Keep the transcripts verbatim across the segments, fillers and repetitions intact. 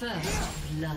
First blood.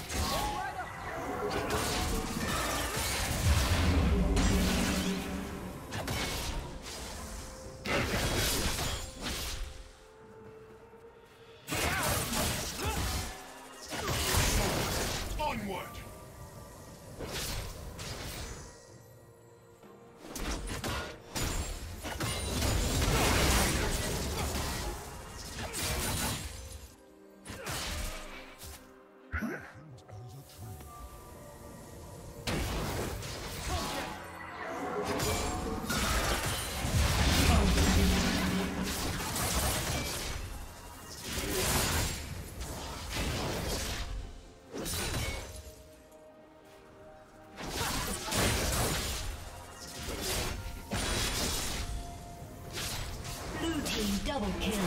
Double kill.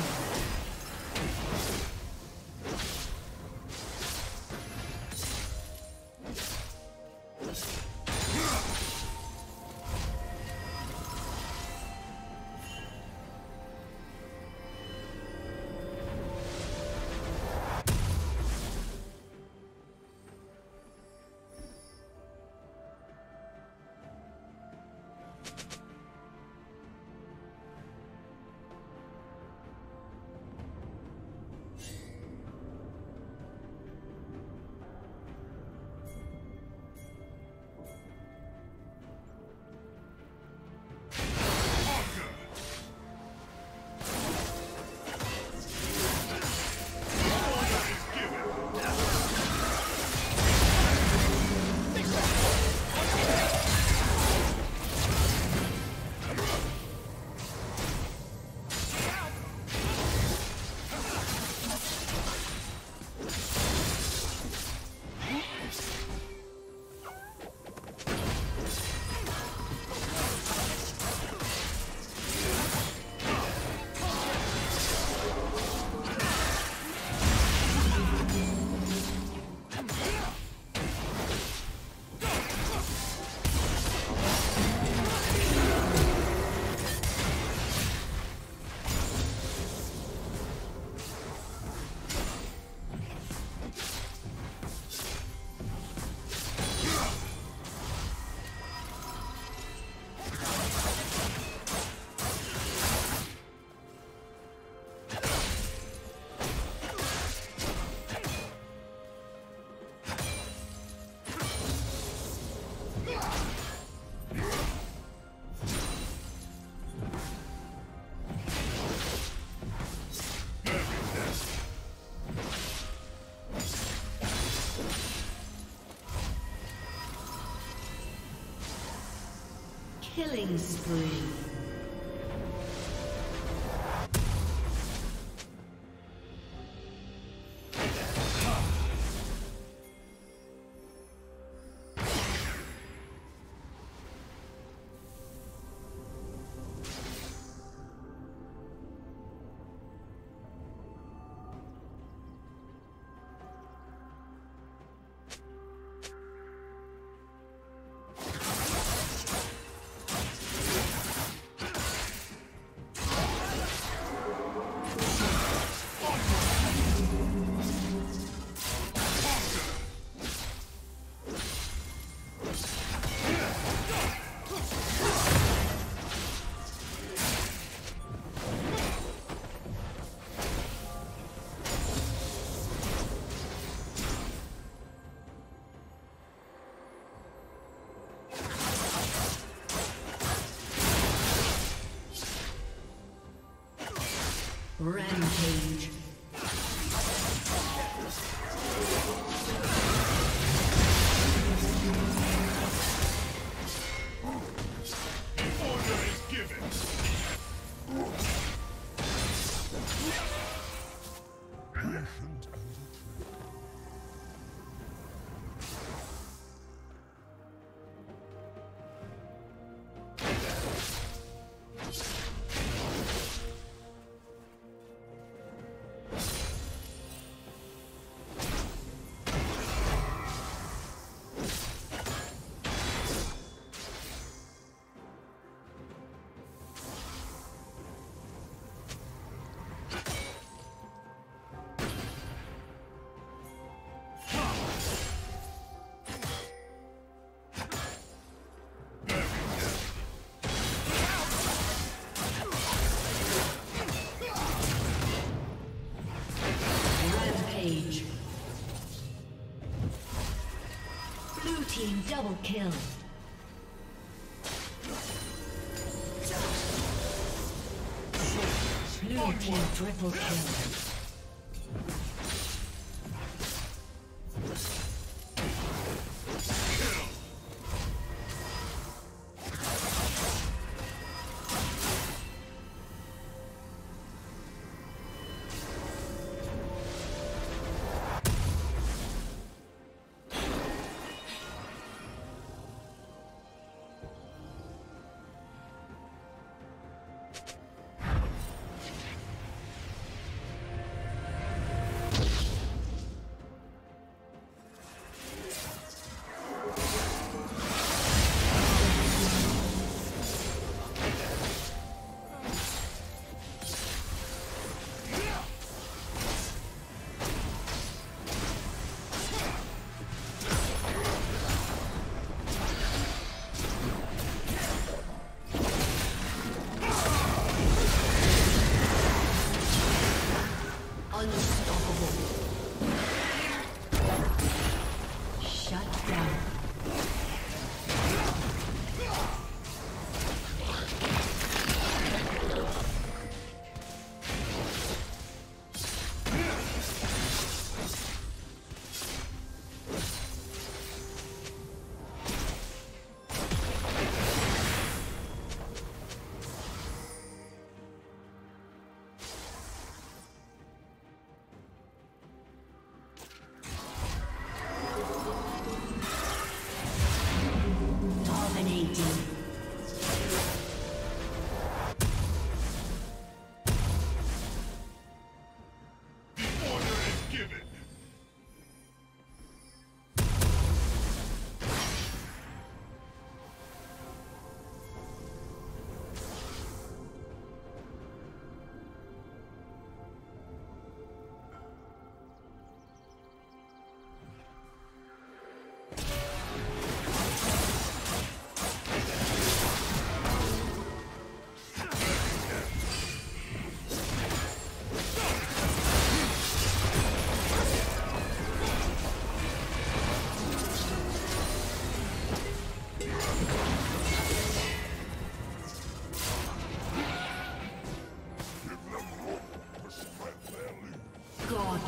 Killing spree. Rampage. Double kill. Blue team triple kill.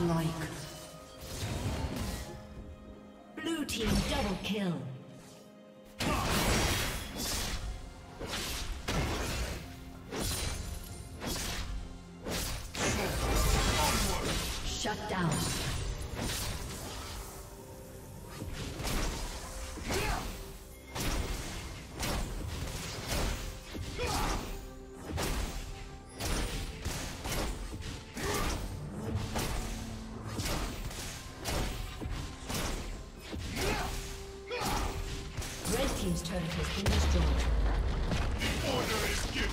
Like blue team double kill. Shut down. Team's turret has been destroyed. The order is given.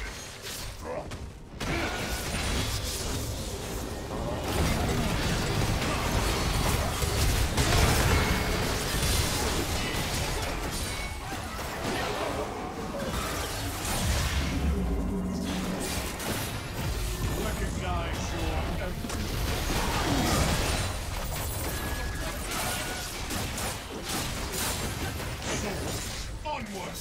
Onward!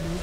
Red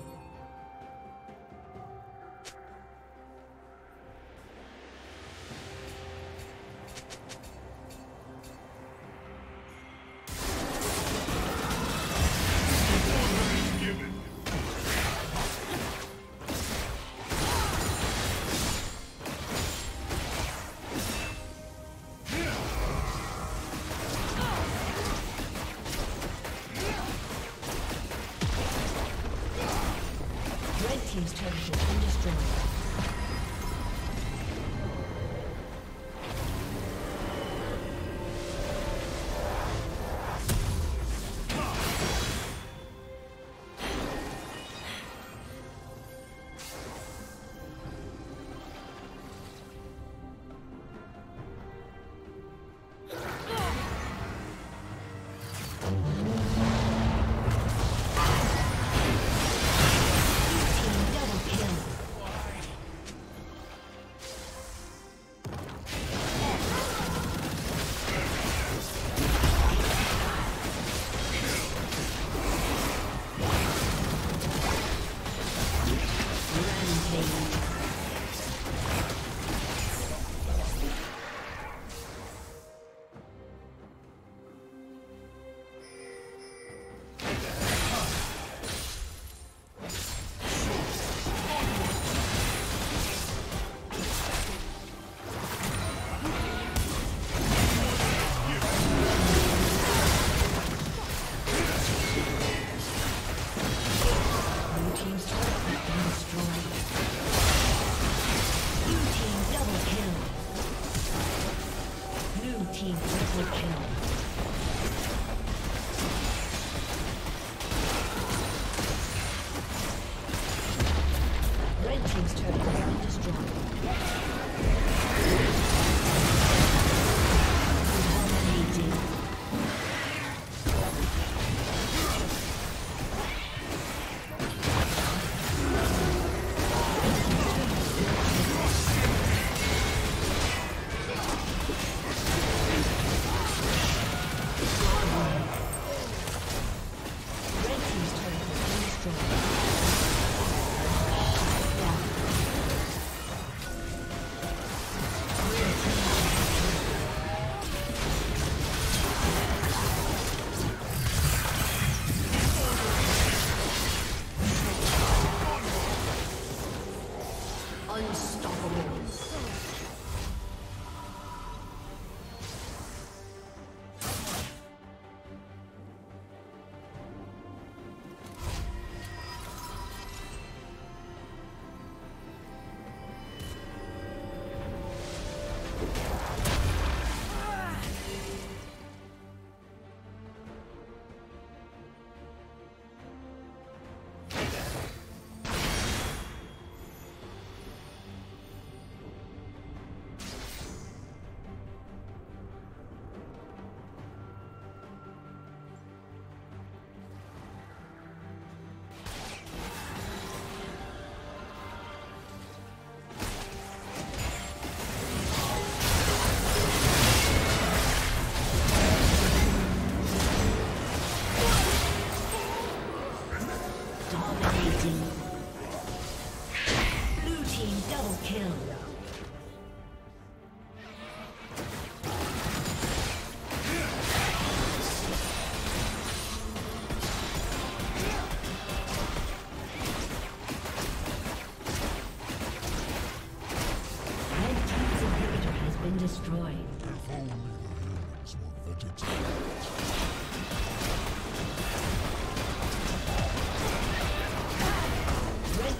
Team's turret has been destroyed.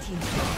Thank you.